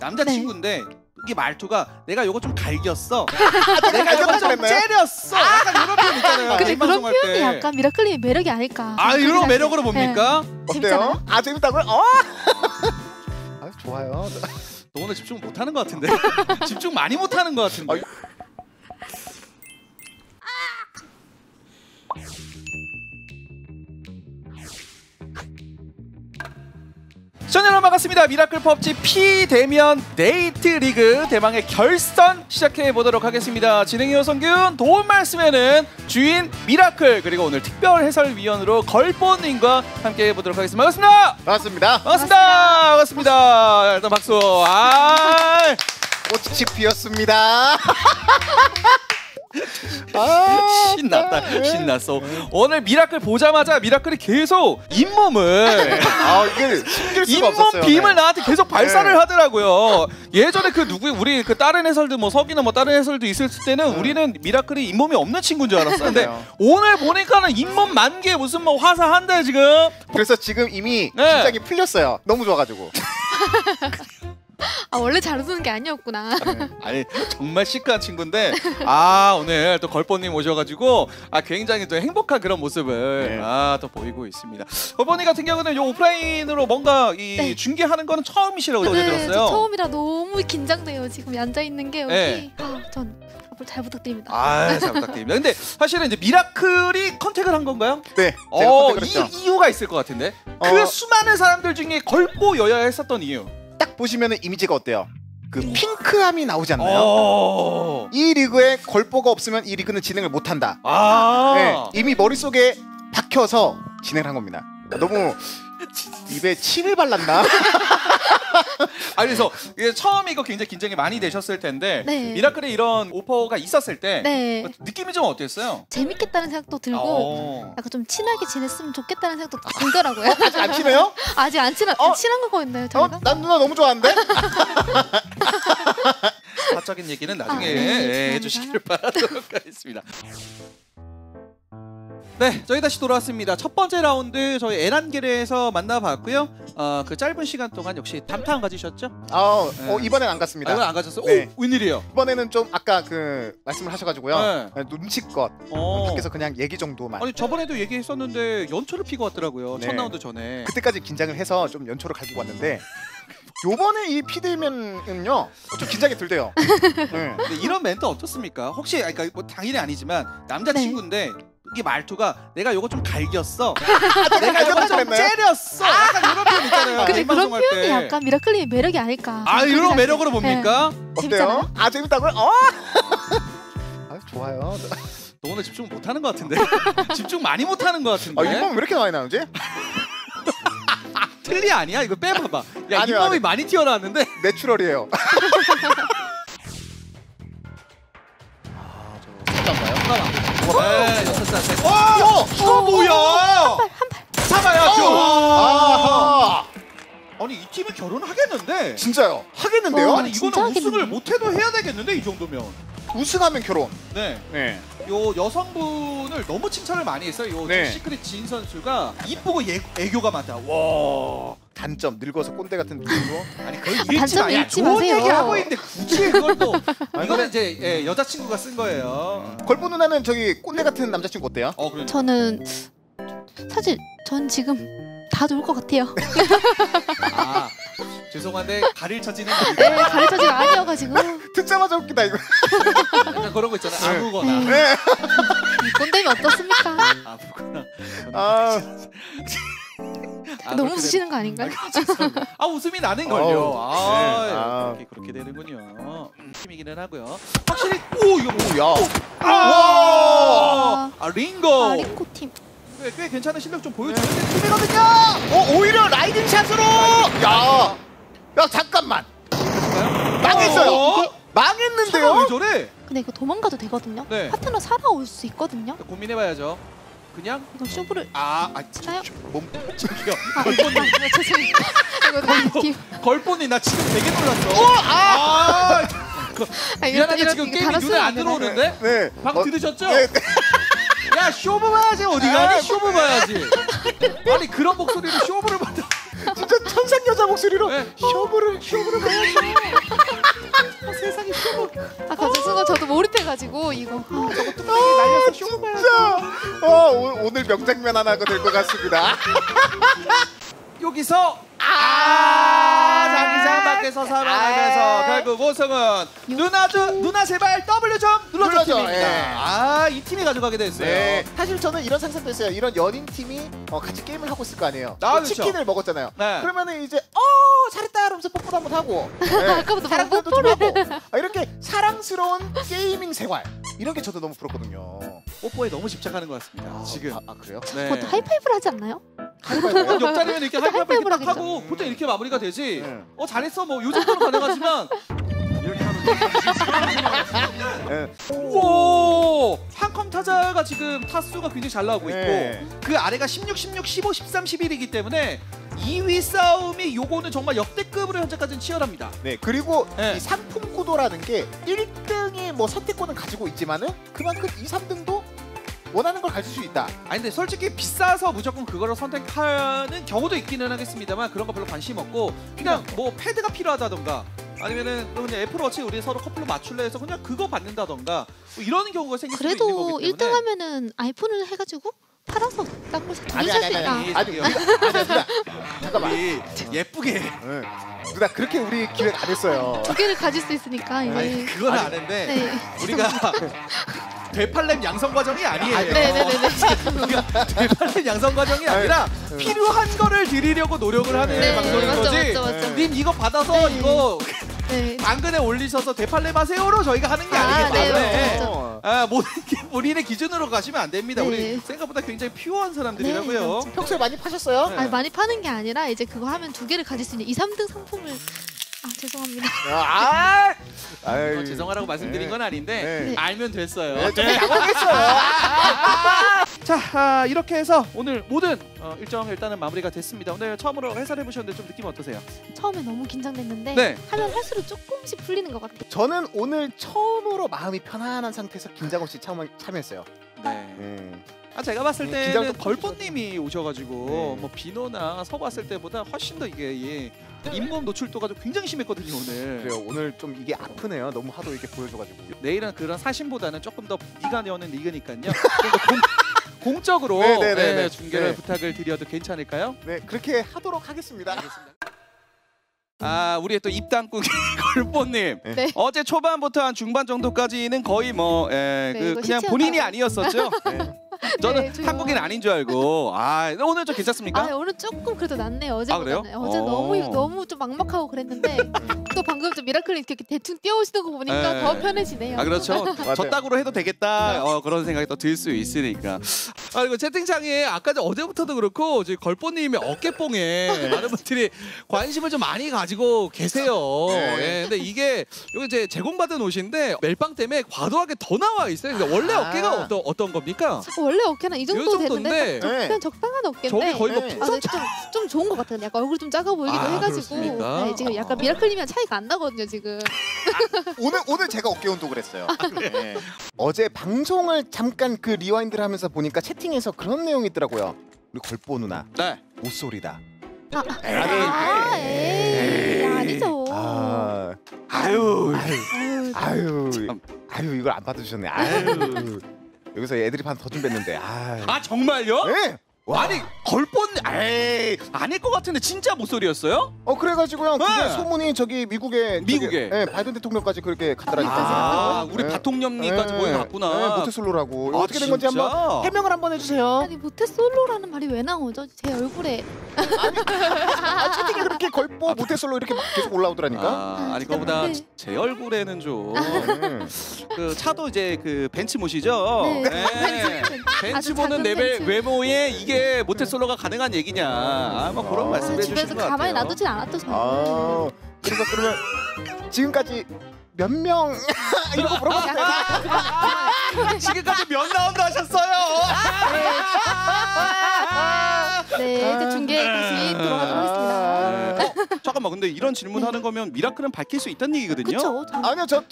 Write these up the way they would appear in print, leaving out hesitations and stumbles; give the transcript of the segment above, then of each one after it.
남자친구인데 이게 말투가 내가 요거 좀 갈겼어. 내가 요거 좀 째렸어. 약간 이런 표현 있잖아요. 근데 그런 표현이 약간 미라클님의 매력이 아닐까. 아, 이런 매력으로 봅니까? 네. 어때요? 아, 재밌다고요? 어? 아, 좋아요. 너 오늘 집중 못하는 것 같은데? 집중 많이 못하는 것 같은데? 시청자 여러분 반갑습니다. 미라클 펍지 P대면데이트 리그 대망의 결선 시작해보도록 하겠습니다. 진행의 오성균, 도움 말씀에는 주인 미라클, 그리고 오늘 특별 해설위원으로 걸보님과 함께해보도록 하겠습니다. 반갑습니다. 반갑습니다. 반갑습니다. 반갑습니다. 일단 박수. 아, 꽃이 피었습니다. 아, 신났다. 신났어. 오늘 미라클 보자마자 미라클이 계속 잇몸을 아, 이게 숨길 수가 없었어요. 빔을 나한테 계속 발사를 하더라고요. 예전에 그 누구 우리 그 다른 해설들 뭐 석이나 뭐 다른 해설도 있을 때는 우리는 미라클이 잇몸이 없는 친구인 줄 알았었는데 오늘 보니까는 잇몸 만개 무슨 뭐 화사한데 지금. 그래서 지금 이미 긴장이 풀렸어요. 너무 좋아가지고. 아, 원래 잘 웃는 게 아니었구나. 아니, 정말 시크한 친구인데 아, 오늘 또 걸보님 오셔가지고 아, 굉장히 또 행복한 그런 모습을 아, 또 보이고 있습니다. 걸보님 같은 경우는 요 오프라인으로 뭔가 이 중계하는 거는 처음이시라고 어제 들었어요. 처음이라 너무 긴장돼요. 지금 앉아있는 게 여기. 아, 전 앞으로 잘 부탁드립니다. 아, 잘 부탁드립니다. 근데 사실은 이제 미라클이 컨택을 한 건가요? 네, 제가 컨택을 했죠. 이유가 있을 것 같은데 그 수많은 사람들 중에 걸보여야 했었던 이유. 딱 보시면은 이미지가 어때요? 그 핑크함이 나오지 않나요? 이 리그에 걸보가 없으면 이 리그는 진행을 못한다. 아 네, 이미 머릿속에 박혀서 진행을 한 겁니다. 너무 입에 침을 발랐나? 아니, 그래서 처음에 이거 굉장히 긴장이 많이 되셨을 텐데 미라클의 이런 오퍼가 있었을 때 느낌이 좀 어땠어요? 재밌겠다는 생각도 들고 약간 좀 친하게 지냈으면 좋겠다는 생각도 들더라고요. 아직 안 친해요? 아직 안 친한 거였나요? 난 누나 너무 좋아하는데? 사적인 얘기는 나중에 해주시길 바라도록 하겠습니다. 네, 저희 다시 돌아왔습니다. 첫 번째 라운드 저희 에란게레에서 만나봤고요. 그 짧은 시간 동안 역시 담타 안 가지셨죠? 이번엔 안 갔습니다. 아, 이번엔 안 가셨어요? 네. 오, 웬일이에요? 이번에는 좀 아까 그 말씀을 하셔가지고요. 눈치껏 밖에서 그냥 얘기 정도만. 아니, 저번에도 얘기했었는데 연초를 피고 왔더라고요. 첫 라운드 전에. 그때까지 긴장을 해서 좀 연초를 갈기고 왔는데 요번에 이 피드맨은요 좀 긴장이 들대요. 근데 이런 멘트 어떻습니까? 혹시 그러니까 뭐 당연히 아니지만 남자친구인데 이 말투가 내가 요거 좀 갈겼어. 내가 요거 좀 째렸어. 약간 이런 표현 있잖아요. 근데 그런 표현이 약간 미라클님의 매력이 아닐까. 아, 이런 매력으로 봅니까? 어때요? 아, 재밌다고요? 아, 좋아요. 너 오늘 집중 못하는 것 같은데? 집중 많이 못하는 것 같은데? 아, 잇몸 왜 이렇게 많이 나오지? 틀리 아니야? 이거 빼봐봐. 야, 잇몸이 많이 튀어나왔는데? 내추럴이에요. 아, 저... 잠깐만요. 와, 이거 뭐야? 한 발. 사과야, 쭉. 아니, 이 팀이 결혼하겠는데? 진짜요? 하겠는데요? 아니, 이거는 우승을 못해도 해야 되겠는데, 이 정도면. 우승하면 결혼. 네. 요 여성분을 너무 칭찬을 많이 했어요. 요 시크릿 진 선수가 이쁘고 애교가 많다. 와. 단점 늙어서 꼰대 같은 느낌으로. 아니, 그걸 잃지 마요. 좋은 얘기하고 있는데 굳이 그걸 또. 이거는 이제 여자친구가 쓴 거예요. 걸보 누나는 저기 꼰대 같은 남자친구 어때요? 저는 사실 전 지금 다 좋을 것 같아요. 아, 죄송한데 가릴 처지는 가릴 처지가 아니어가지고. 듣자마자 웃기다 이거. 약간 그런 거 있잖아. 아무거나. 꼰대면 어떻습니까? 아무거나. 너무 웃으시는 거 아닌가요? 아, 웃음이 나는 걸요. 아, 그렇게 되는군요. 팀이기는 하고요. 확실히 오, 이거 뭐야? 아, 링고. 아, 링고 팀. 꽤 괜찮은 실력 좀 보여주는 팀이거든요. 오히려 라이딩 샷으로. 야, 잠깐만. 망했어요. 망했는데요. 왜 저래? 근데 이거 도망가도 되거든요. 파트너 살아올 수 있거든요. 고민해봐야죠. 그냥 이거 쇼부를 치나요? 저기요. 걸보님, 걸보님 나 지금 되게 놀랐어. 미안한데 지금 게임이 눈에 안 들어오는데? 방금 들으셨죠? 야, 쇼부 봐야지. 어디 가니? 쇼부 봐야지. 아니, 그런 목소리로 쇼부를 받아. 진짜 항상 여자 목소리로 네. 쇼부를 가야죠. 아, 세상에 쇼부. 아 가수가 저도 몰입해가지고 이거 저거 뚝배기 날려서 쇼부 봐야죠. 오늘 명장면 하나가 될 것 같습니다. 여기서 자기장 밖에서 살아나면서 결국 우승은 누나 제발 W 좀 눌러줘 팀입니다. 아, 이 팀이 가져가게 됐어요. 네. 사실 저는 이런 상상도 했어요. 이런 연인 팀이 같이 게임을 하고 있을 거 아니에요. 그렇죠. 치킨을 먹었잖아요. 네. 그러면은 이제 잘했다 이러면서 뽀뽀도 한번 하고 네. 아까부터 사랑도 좀 하고 이렇게 사랑스러운 게이밍 생활 이런 게 저도 너무 부럽거든요. 뽀뽀에 너무 집착하는 것 같습니다. 지금 그래요? 네. 보통 하이파이브를 하지 않나요? 옆자리면 이렇게 하이파이브 딱 하고 보통 이렇게 마무리가 되지. 네. 잘했어 뭐 요 정도로 가능하지만 이렇게 하면 오 한컴 타자가 지금 타수가 굉장히 잘 나오고 있고 네. 그 아래가 16, 16, 15, 13, 11이기 때문에 2위 싸움이 요거는 정말 역대급으로 현재까지는 치열합니다. 네 그리고 네. 이 상품구도라는 게 1등의 뭐 선택권은 가지고 있지만은 그만큼 2, 3등도 원하는 걸 가질 수 있다. 아니 근데 솔직히 비싸서 무조건 그거를 선택하는 경우도 있기는 하겠습니다만 그런 거 별로 관심 없고 그냥 뭐 패드가 필요하다던가 아니면은 그냥 애플워치 우리 서로 커플로 맞출래 해서 그냥 그거 받는다던가 뭐 이런 경우가 생길 수도 있는 거기 때문에 그래도 1등 하면은 아이폰을 해가지고 팔아서 땅굴 돈을 살 수 있다. 아니 누나 잠깐만 예쁘게 네. 누나 그렇게 우리 기획 안 했어요. 두 개를 가질 수 있으니까 아니, 그건 안 했는데 네. 우리가 되팔렘 양성 과정이 아니에요. 네네네네. 되팔렘 양성 과정이 아니라 필요한 거를 드리려고 노력을 하는 네, 방송인 맞죠, 거지. 맞죠. 님 이거 받아서 네. 이거 네. 당근에 올리셔서 되팔렘 하세요로 저희가 하는 게 아니기 때문에 모든 게 본인의 기준으로 가시면 안 됩니다. 네. 우리 생각보다 굉장히 퓨어한 사람들이라고요. 네, 평소에 많이 파셨어요? 네. 아니, 많이 파는 게 아니라 이제 그거 하면 두 개를 가질 수 있는 2, 3등 상품을 죄송합니다. 죄송하라고 말씀드린 건 아닌데 네. 알면 됐어요. 알겠어요. 자 이렇게 해서 오늘 모든 일정 일단은 마무리가 됐습니다. 오늘 처음으로 해설해 보셨는데 좀 느낌 어떠세요? 처음에 너무 긴장됐는데 네. 하면 할수록 조금씩 풀리는 것 같아요. 저는 오늘 처음으로 마음이 편안한 상태에서 긴장 없이 참여했어요. 네. 제가 봤을 때는 벌뽀님이 오셔가지고 뭐 비노나 서브 왔을 때보다 훨씬 더 이게 잇몸 노출도가 좀 굉장히 심했거든요 오늘. 그래요 오늘 좀 이게 아프네요. 너무 하도 이렇게 보여줘가지고. 내일은 그런 사심보다는 조금 더 네가 내어는 이거니까요. 공적으로 네, 중계를 부탁을 드려도 괜찮을까요? 네 그렇게 하도록 하겠습니다. 알겠습니다. 우리의 또 입당국인 걸보님 네. 어제 초반부터 한 중반 정도까지는 거의 뭐 그냥 본인이 아니었었죠? 네. 저는 네, 한국인 아닌 줄 알고 오늘 좀 괜찮습니까? 오늘 조금 그래도 낫네요. 어제보다는. 어제 너무 좀 막막하고 그랬는데 또 방금 좀 미라클이 이렇게 대충 뛰어오시는 거 보니까 더 편해지네요. 그렇죠. 저 따구로 해도 되겠다 그런 생각이 또 들 수 있으니까. 그리고 채팅창에 아까 어제부터도 그렇고 걸보님의 어깨뽕에 많은 분들이 관심을 좀 많이 가지고 계세요. 네. 근데 이게 여기 이제 제공받은 옷인데 멜빵 때문에 과도하게 더 나와 있어요. 근데 원래 어깨가 어떤 겁니까? 원래 어깨는 이 정도 되는데 그냥 적당한 어깨인데 저게 거의 뭐 좀 좋은 것 같아요. 약간 얼굴 좀 작아 보이기도 해가지고 네, 지금 약간 미라클님이랑 차이가 안 나거든요 지금. 오늘 제가 어깨 운동을 했어요. 네. 어제 방송을 잠깐 그 리와인드를 하면서 보니까 채팅에서 그런 내용이 있더라고요. 우리 걸보 누나 네. 옷소리다. 아니죠. 아유 이걸 안 받아주셨네. 아유. 여기서 애드립 한 더 준비했는데 정말요? 네. 와. 아니 걸보님 아닐 것 같은데 진짜 목소리였어요? 그래가지고요. 네. 소문이 저기 미국에 바이든 대통령까지 그렇게 갔더라니까. 우리 바통령님까지 뭐 갔구나. 모태솔로라고. 어떻게 된 건지 한번 해명을 한번 해주세요. 아니 모태솔로라는 말이 왜 나오죠? 제 얼굴에. 아니 채팅에 그렇게 걸보 모태솔로 이렇게 계속 올라오더라니까. 아니 그거보다 제 얼굴에는 좀. 그 차도 이제 그 벤츠 모시죠. 네. 네. 벤츠 보는 레벨 외모에 이게. 모태솔로가 가능한 얘기냐 뭐 그런 말씀을 해주신 것 같아요. 집에서 가만히 놔두진 않았죠 저는. 그러니까 그러면 지금까지 몇 명 이런 거 물어보세요. 지금까지 몇 라운드 하셨어요? 네 이제 중계에 다시 들어가도록 하겠습니다. 잠깐만 근데 이런 질문하는 거면 미라클은 밝힐 수 있다는 얘기거든요? 그쵸, 아니요 저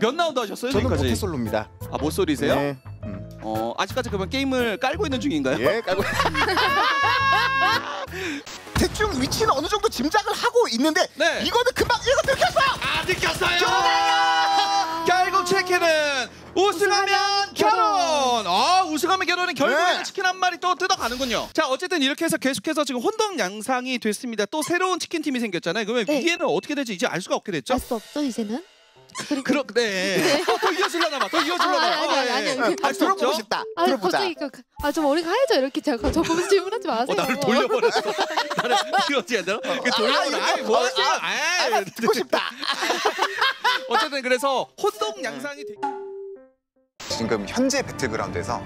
몇 라운드 하셨어요? 저는 모태솔로입니다. 모태솔로세요? 네. 아직까지 그러면 게임을 깔고 있는 중인가요? 예, 깔고 있습니다. 대충 위치는 어느 정도 짐작을 하고 있는데 네. 이거는 금방 이거 느꼈어요. 아 느꼈어요. 결국 체키는 우승하면 결혼. 아 우승하면 결혼은 결국에는 네. 치킨 한 마리 또 뜯어가는군요. 자 어쨌든 이렇게 해서 계속해서 지금 혼동 양상이 됐습니다. 또 새로운 치킨팀이 생겼잖아요. 그러면 네. 위에는 어떻게 될지 이제 알 수가 없게 됐죠. 알 수 없죠 이제는. 그렇네. 네. 또 이어질라나봐. 또 이어질라나봐. 아니. 아, 들어보고 싶다. 들어보자. 아, 좀 머리가 하얘져 이렇게 제가 저 보면서 질문하지 마세요. 나를 돌려버렸어. 나를 이어지야 되나? 돌려버려. 아, 듣고 싶다. 어쨌든 그래서 혼동 양상이 되게 지금 현재 배틀그라운드에서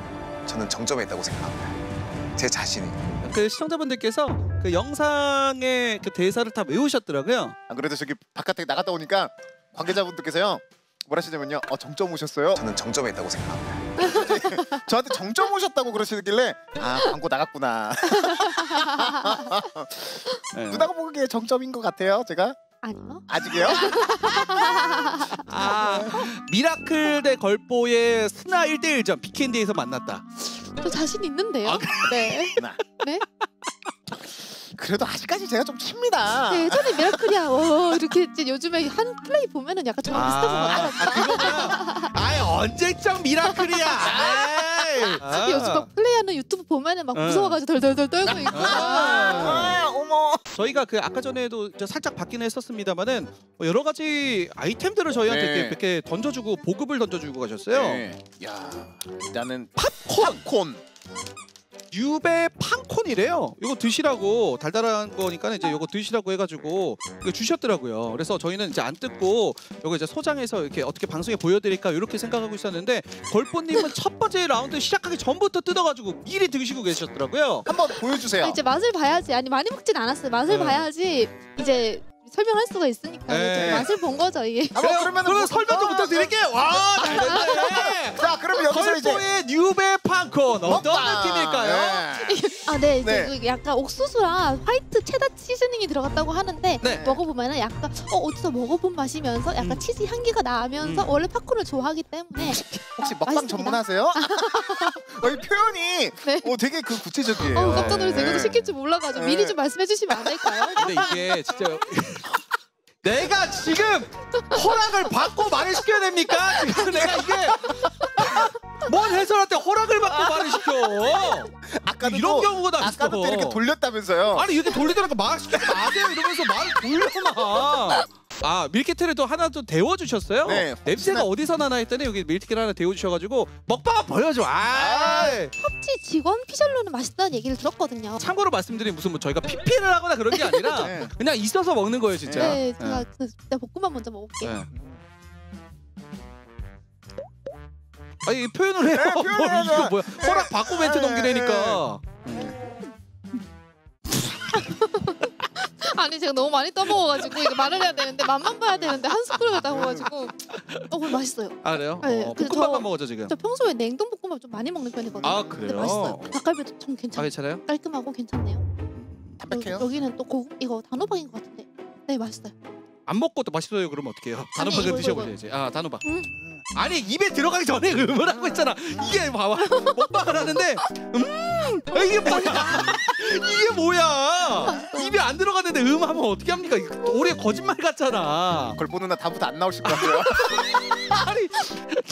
저는 정점에 있다고 생각합니다. 제 자신이. 그 시청자분들께서 그 영상의 그 대사를 다 외우셨더라고요. 안 그래도 저기 바깥에 나갔다 오니까 관계자분들께서요 뭐라시냐면요 정점 오셨어요? 저는 정점에 있다고 생각합니다. 저한테 정점 오셨다고 그러시길래 아 광고 나갔구나. 누나가 보기에 정점인 것 같아요 제가? 아니요. 아직이요? 아 미라클 대 걸보의 스나 1대1전 비켄디에서 만났다. 저 자신 있는데요. 아, 네. 네? 그래도 아직까지 제가 좀 칩니다. 네, 예전에 미라클이야. 이렇게 요즘에 한 플레이 보면은 약간 저랑 비슷한 것 같아요. 아예 언제적 미라클이야. 특히 요즘 막 플레이하는 유튜브 보면은 막 무서워가지고 덜덜덜 떨고 있고. 어머. 저희가 그 아까 전에도 살짝 받기는 했었습니다만은 여러 가지 아이템들을 저희한테 네. 이렇게 던져주고 보급을 던져주고 가셨어요. 네. 야, 일단은 팝콘. 유배 팡콘이래요. 이거 드시라고 달달한 거니까 이제 이거 드시라고 해가지고 이거 주셨더라고요. 그래서 저희는 이제 안 뜯고 이거 이제 소장해서 이렇게 어떻게 방송에 보여드릴까 이렇게 생각하고 있었는데 걸보님은 첫 번째 라운드 시작하기 전부터 뜯어가지고 미리 드시고 계셨더라고요. 한번 보여주세요. 이제 맛을 봐야지. 아니 많이 먹진 않았어요. 맛을 봐야지 이제 설명할 수가 있으니까 맛을 본 거죠 이게. 그러면 설명 좀 부탁드릴게요. 와 잘됐네. 자 그럼 여기서 이제 걸보의 뉴베 팡콘 어떤 느낌일까요? 아 네 이제 약간 옥수수랑 화이트 체다 시즈닝이 들어갔다고 하는데 네. 먹어보면은 약간 어디서 먹어본 맛이면서 약간 치즈 향기가 나면서 원래 팝콘을 좋아하기 때문에 혹시 먹방 전문하세요? 이 표현이 네. 되게 그 구체적이에요. 깜짝 놀라서 이것도 시킬 줄 몰라가지고 미리 좀 말씀해주시면 안 될까요? 근데 이게 진짜 내가 지금 허락을 받고 말을 시켜야 됩니까? 지금 내가 이게 뭔 해설한테 허락을 받고 말을 시켜? 아까도 이런 또, 경우가 나 있어. 아까도 이렇게 돌렸다면서요? 아니 이렇게 돌리더라고 막 시키지 마세요 이러면서 말을 돌려놔. 아 밀키트를 또 하나 또 데워주셨어요? 네, 냄새가 어디서 나나 했더니 여기 밀키트를 하나 데워주셔가지고 먹방을 보여줘. 펍지 직원 피셜로는 맛있다는 얘기를 들었거든요. 참고로 말씀드린 무슨 뭐 저희가 PP를 하거나 그런 게 아니라 네. 그냥 있어서 먹는 거예요 진짜. 네, 제가 볶음밥 먼저 먹을게요. 네. 아니 표현을 해요. 네, 이거 뭐야? 허락 받고 멘트 넘기래니까. 아니 제가 너무 많이 떠먹어가지고 이거 말을 해야 되는데 맛만 봐야 되는데 한 스푼을 떠먹어가지고 그거 맛있어요. 아 그래요? 네, 볶음밥만 먹었죠 지금? 저 평소에 냉동 볶음밥 좀 많이 먹는 편이거든요. 아 그래요? 근데 맛있어요. 닭갈비도 참 괜찮아요. 아, 괜찮아요? 깔끔하고 괜찮네요. 담백해요? 여기는 또 고급 이거 단호박인 것 같은데 네 맛있어요. 안 먹고도 맛있어요 그러면 어떡해요? 단호박을 드셔보셔야지. 아 단호박. 아니 입에 들어가기 전에 하고 있잖아. 이게 봐봐 먹방을 하는데 이게 뭐야? 이게 뭐야? 입에 안 들어갔는데 하면 어떻게 합니까? 올해 거짓말 같잖아. 걸보 누나 다음부터 안 나오실 것 같아요. 아니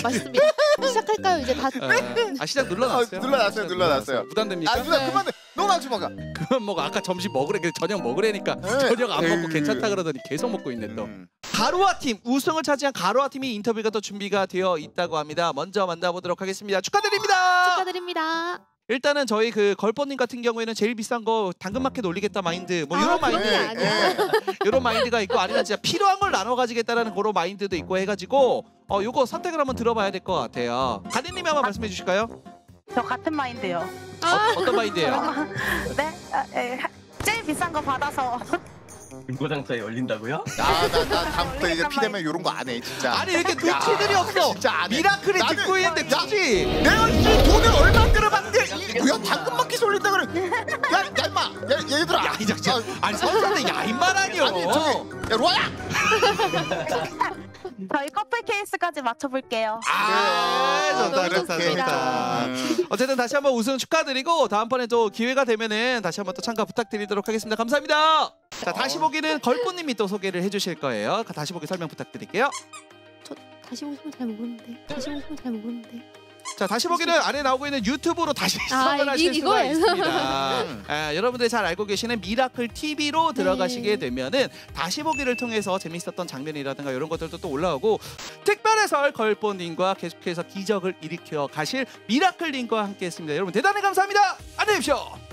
맞습니다. 시작할까요 이제 다? 아 시작 눌러놨어요. 눌러놨어요. 부담됩니까? 아 누나 그만해. 너나 아주 먹어. 그만 먹어. 아까 점심 먹으래. 저녁 먹으래니까 저녁 안 먹고 괜찮다 그러더니 계속 먹고 있네 또. 가루아 팀 우승을 차지한 가루아 팀이 인터뷰가 또 준비가 되어 있다고 합니다. 먼저 만나보도록 하겠습니다. 축하드립니다. 축하드립니다. 일단은 저희 그 걸보님 같은 경우에는 제일 비싼 거 당근마켓 올리겠다 마인드 뭐 이런 마인드 이런 마인드가 있고 아니면 진짜 필요한 걸 나눠 가지겠다라는 그런 마인드도 있고 해가지고 요거 선택을 한번 들어봐야 될 것 같아요. 가디님이 한번 말씀해 주실까요? 저 같은 마인드요. 어떤 마인드예요? 네? 제일 비싼 거 받아서 중고장터에 올린다고요? 나 다음부터 이제 피되면 이런 거 안 해 진짜. 아니 이렇게 눈치들이 없어. 진짜 안 해. 미라클이 듣고 있는데 굳이 내가 이 돈을 얼마 끌어봤는데 야 당근마켓 올린다 그래. 야 임마. 야 얘들아. 야 이 자식. 아니 선수한테 야 임마라니요. 아니 저기 야 로아야. 저희 커플 케이스까지 맞춰볼게요. 아, 좋다, 좋다, 좋다. 어쨌든 다시 한번 우승 축하드리고 다음번에 또 기회가 되면은 다시 한번 또 참가 부탁드리도록 하겠습니다. 감사합니다. 자, 다시 보기는 걸꽃님이 또 소개를 해주실 거예요. 다시 보기 설명 부탁드릴게요. 저 다시 보기 설명 잘 모르는데. 자, 다시 보기는 안에 나오고 있는 유튜브로 다시 시청을 하실 수가 있습니다. 여러분들이 잘 알고 계시는 미라클 TV로 들어가시게 되면은 다시 보기를 통해서 재밌었던 장면이라든가 이런 것들도 또 올라오고, 특별 해설 걸보님과 계속해서 기적을 일으켜 가실 미라클님과 함께했습니다. 여러분 대단히 감사합니다. 안녕히 계십시오.